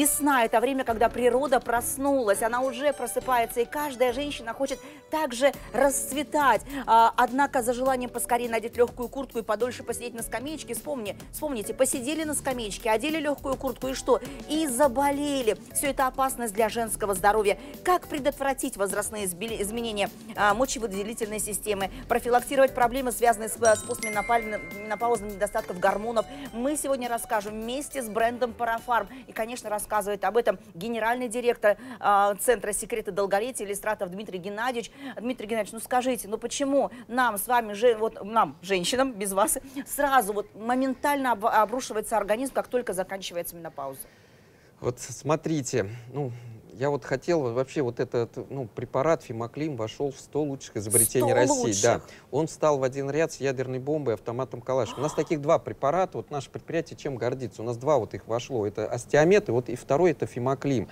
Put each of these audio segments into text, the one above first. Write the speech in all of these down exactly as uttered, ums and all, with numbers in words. Весна – это время, когда природа проснулась, она уже просыпается, и каждая женщина хочет также расцветать. А, однако за желанием поскорее надеть легкую куртку и подольше посидеть на скамеечке, вспомни, вспомните, посидели на скамеечке, одели легкую куртку и что? И заболели. Все это опасность для женского здоровья. Как предотвратить возрастные изменения а, мочевыделительной системы, профилактировать проблемы, связанные с, с постменопаузным недостатком гормонов, мы сегодня расскажем вместе с брендом Парафарм. И, конечно, рассказывает об этом генеральный директор э, Центра секрета долголетия иллюстратов Дмитрий Геннадьевич. Дмитрий Геннадьевич, ну скажите, ну почему нам с вами, же, вот нам, женщинам, без вас, сразу вот моментально об, обрушивается организм, как только заканчивается менопауза? Вот смотрите, ну... Я вот хотел, вообще вот этот ну, препарат Фемоклим вошел в сто лучших изобретений России. Да. Он встал в один ряд с ядерной бомбой и автоматом Калашникова. У нас таких два препарата, вот наше предприятие чем гордится. У нас два вот их вошло, это остеомет, и вот и второй это Фемоклим,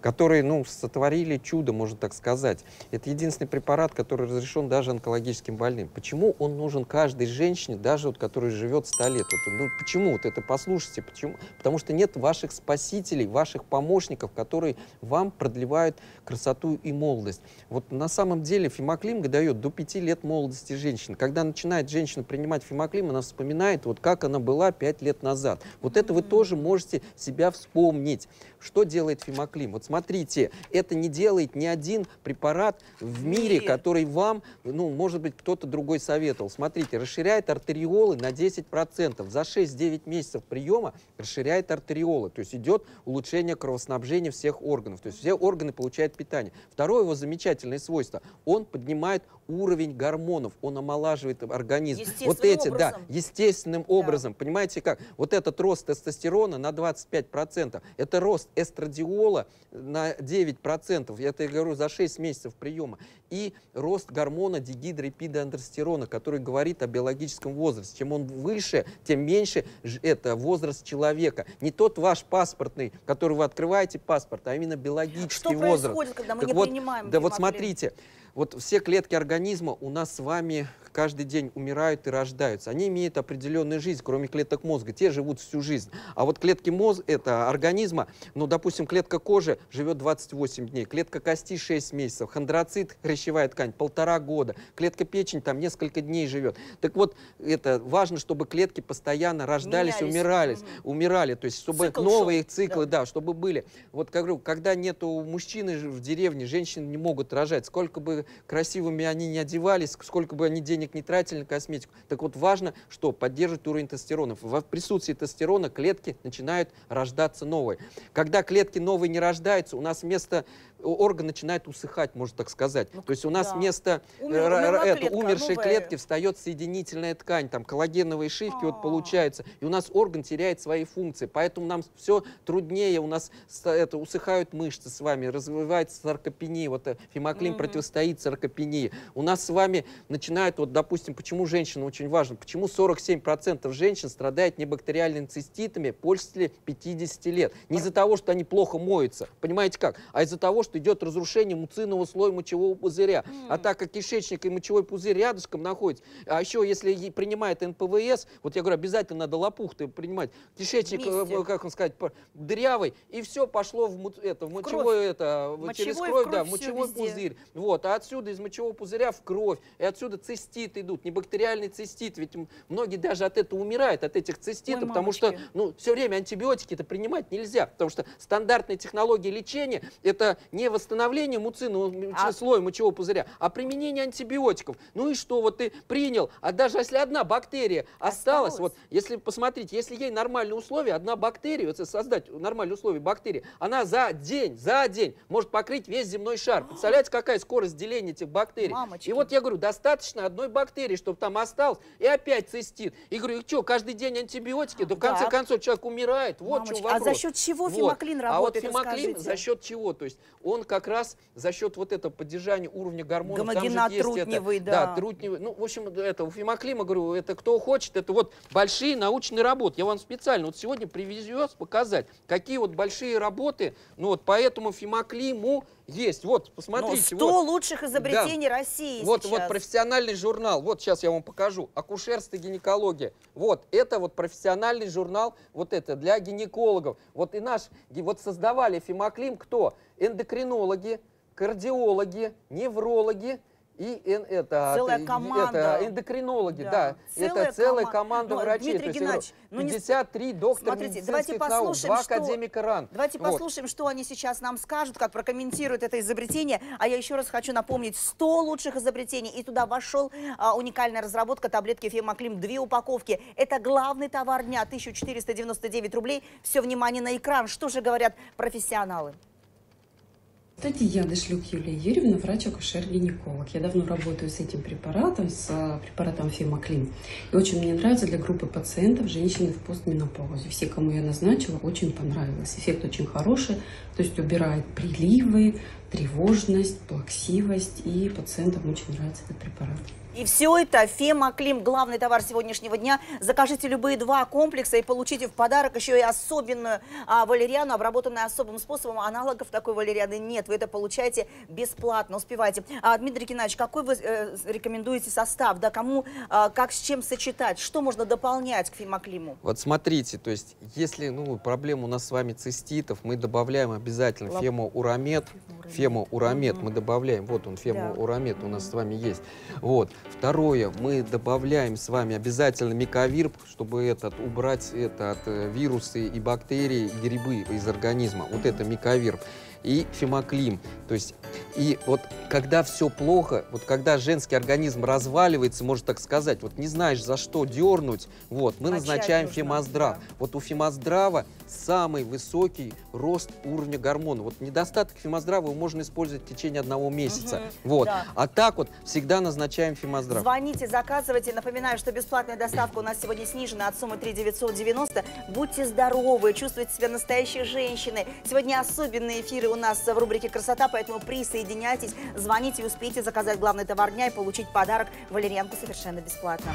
которые ну, сотворили чудо, можно так сказать. Это единственный препарат, который разрешен даже онкологическим больным. Почему он нужен каждой женщине, даже вот, которая живет сто лет? Вот, ну, почему? Вот это послушайте. Почему? Потому что нет ваших спасителей, ваших помощников, которые вам продлевают красоту и молодость. Вот на самом деле Фемоклим дает до пяти лет молодости женщины. Когда начинает женщина принимать Фемоклим, она вспоминает, вот как она была пять лет назад. Вот это вы тоже можете себя вспомнить. Что делает Фемоклим? Вот смотрите, это не делает ни один препарат в мире, который вам, ну, может быть, кто-то другой советовал. Смотрите, расширяет артериолы на десять процентов. За шесть-девять месяцев приема расширяет артериолы. То есть идет улучшение кровоснабжения всех органов. То есть все органы получают питание. Второе его замечательное свойство. Он поднимает уровень гормонов, он омолаживает организм. Вот эти, образом. да, естественным образом. Да. Понимаете как? Вот этот рост тестостерона на двадцать пять процентов, это рост эстрадиола на девять процентов, это я говорю за шесть месяцев приема, и рост гормона дигидрипидоандростерона, который говорит о биологическом возрасте. Чем он выше, тем меньше это возраст человека. Не тот ваш паспортный, который вы открываете паспорт, а именно биологический. Что возраст. происходит, когда мы так не вот, принимаем? Да вот смотрите, вот все клетки организма у нас с вами каждый день умирают и рождаются. Они имеют определенную жизнь, кроме клеток мозга. Те живут всю жизнь. А вот клетки мозга, это организма, ну, допустим, клетка кожи живет двадцать восемь дней, клетка кости шесть месяцев, хондроцит, хрящевая ткань, полтора года, клетка печени там несколько дней живет. Так вот, это важно, чтобы клетки постоянно рождались, Менялись. умирались, mm-hmm. умирали, то есть чтобы Цикл новые шел. циклы, да. да, чтобы были. Вот, как говорю, когда нету мужчины в деревне, женщины не могут рожать. Сколько бы красивыми они не одевались, сколько бы они денег не тратили на косметику. Так вот, важно, что поддерживать уровень тестостерона. В присутствии тестостерона клетки начинают рождаться новые. Когда клетки новые не рождаются, у нас вместо орган начинает усыхать, можно так сказать. Ну, То есть у нас да. вместо Умер, это, клетка, умершей новая. клетки встает соединительная ткань, там коллагеновые шивки а -а -а. вот получаются, и у нас орган теряет свои функции, поэтому нам все труднее, у нас это, усыхают мышцы с вами, развивается саркопения, вот Фемоклим mm -hmm. противостоит саркопении. У нас с вами начинают, вот допустим, почему женщина очень важна, почему сорок семь процентов женщин страдает небактериальными циститами после пятидесяти лет. Не из-за того, что они плохо моются, понимаете как, а из-за того, что идет разрушение муцинового слоя мочевого пузыря. Mm. А так как кишечник и мочевой пузырь рядышком находятся, а еще если принимает эн пэ вэ эс, вот я говорю, обязательно надо лопухты принимать, кишечник, Вместе. как вам сказать, дырявый, и все пошло в, это, в, в мочевой, это, мочевой, через кровь, кровь да, в мочевой пузырь. Вот, а отсюда из мочевого пузыря в кровь, и отсюда циститы идут, небактериальный цистит, ведь многие даже от этого умирают, от этих циститов, Ой, потому мамочки. что ну, все время антибиотики-то принимать нельзя, потому что стандартные технологии лечения, это не Не восстановление муцинового а... слоя мочевого пузыря, а применение антибиотиков. Ну и что, вот ты принял, а даже если одна бактерия осталась, осталась. вот если посмотреть, если ей нормальные условия, одна бактерия, вот создать нормальные условия бактерии, она за день, за день может покрыть весь земной шар. Представляете, какая скорость деления этих бактерий? Мамочки. И вот я говорю, достаточно одной бактерии, чтобы там осталось, и опять цистит. И говорю, и что, каждый день антибиотики, да в конце да. концов человек умирает. Вот Мамочки, в чем вопрос. А за счет чего вот. Фемоклим работает? А вот Фемоклим за счет чего? То есть он как раз за счет вот этого поддержания уровня гормонов. Гомогена трутневый, это, да. Да, трутневый. Ну, в общем, это у Фемоклима, говорю, это кто хочет, это вот большие научные работы. Я вам специально вот сегодня привезу показать, какие вот большие работы, ну вот по этому Фемоклиму есть. Вот, посмотрите. сто вот. лучших изобретений да. России Вот, сейчас. вот профессиональный журнал. журнал, вот сейчас я вам покажу, акушерство и гинекология. Вот, это вот профессиональный журнал, вот это для гинекологов. Вот и наш, вот создавали Фемоклим кто? Эндокринологи, кардиологи, неврологи. И это, целая команда. Это эндокринологи, да, да. Целая это целая команда, команда врачей. Дмитрий Геннадьевич, пятьдесят три доктора медицинских наук, два академика РАН. Давайте вот. послушаем, что они сейчас нам скажут, как прокомментируют это изобретение. А я еще раз хочу напомнить, сто лучших изобретений. И туда вошел а, уникальная разработка таблетки Фемоклим, две упаковки. Это главный товар дня, тысяча четыреста девяносто девять рублей. Все внимание на экран. Что же говорят профессионалы? Кстати, я Дошлюк Юлия Юрьевна, врач-акушер-гинеколог. Я давно работаю с этим препаратом, с препаратом Фемоклим. И очень мне нравится для группы пациентов женщины в постменопаузе. Все, кому я назначила, очень понравилось. Эффект очень хороший, то есть убирает приливы, тревожность, плаксивость. И пациентам очень нравится этот препарат. И все это Фемоклим, главный товар сегодняшнего дня. Закажите любые два комплекса и получите в подарок еще и особенную а, валериану, обработанную особым способом. Аналогов такой валерианы нет. Вы это получаете бесплатно. Успевайте. А, Дмитрий Геннадьевич, какой вы э, рекомендуете состав? Да, кому, э, как с чем сочетать? Что можно дополнять к Фемоклиму? Вот смотрите, то есть, если ну, проблема у нас с вами циститов, мы добавляем обязательно Лап... фемо-урамет. Фемо-урамет мы добавляем. Вот он, фемо-урамет да. у нас с вами есть. Вот. Второе, мы добавляем с вами обязательно мико-вирб, чтобы этот, убрать это от вирусы и бактерии, и грибы из организма. Вот это мико-вирб. И фемоклим. То есть, и вот когда все плохо, вот когда женский организм разваливается, можно так сказать, вот не знаешь, за что дернуть, вот, мы назначаем Фемоздрав. Вот у Фемоздрава самый высокий рост уровня гормона. Вот недостаток Фемоздрава его можно использовать в течение одного месяца. Угу, вот. Да. А так вот всегда назначаем Фемоздрав. Звоните, заказывайте. Напоминаю, что бесплатная доставка у нас сегодня снижена от суммы три тысячи девятьсот девяносто. Будьте здоровы, чувствуйте себя настоящей женщиной. Сегодня особенные эфиры у нас в рубрике «Красота», поэтому присоединяйтесь, звоните, успейте заказать главный товар дня и получить подарок валерьянку совершенно бесплатно.